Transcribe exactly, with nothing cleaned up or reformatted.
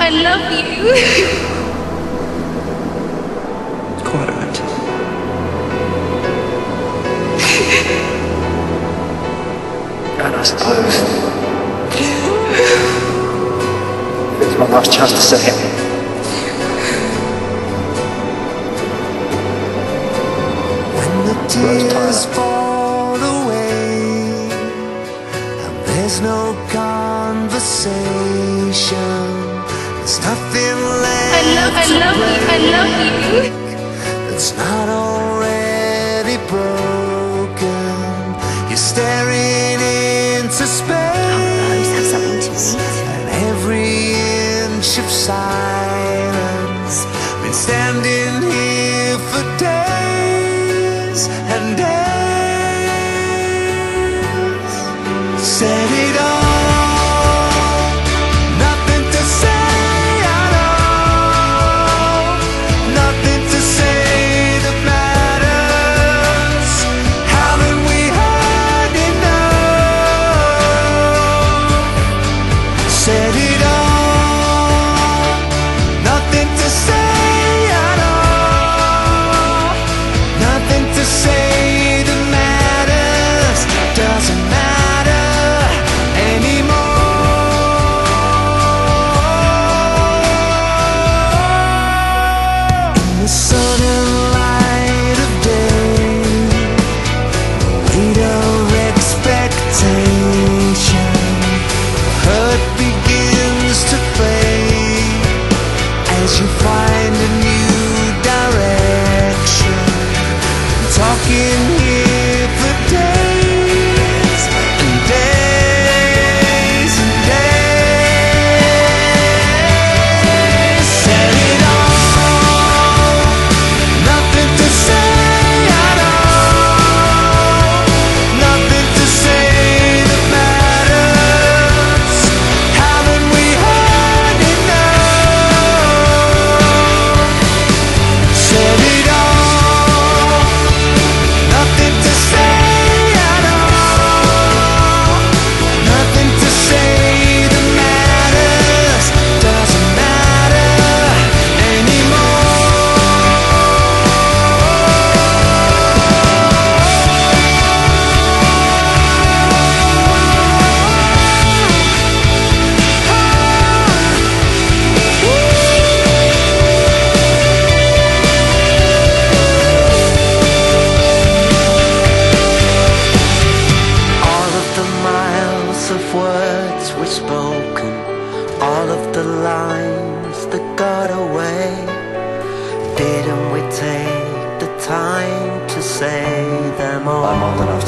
I love you. It's quite right. And I suppose it's my last chance to say it. When the tears fall away and there's no conversation, there's nothing left. I love, I love you, I love you. It's not already broken. You're staring into space. Have something to eat. And every inch of silence. Been standing here for days and days. Set it all. Didn't we take the time to say them all? I'm old enough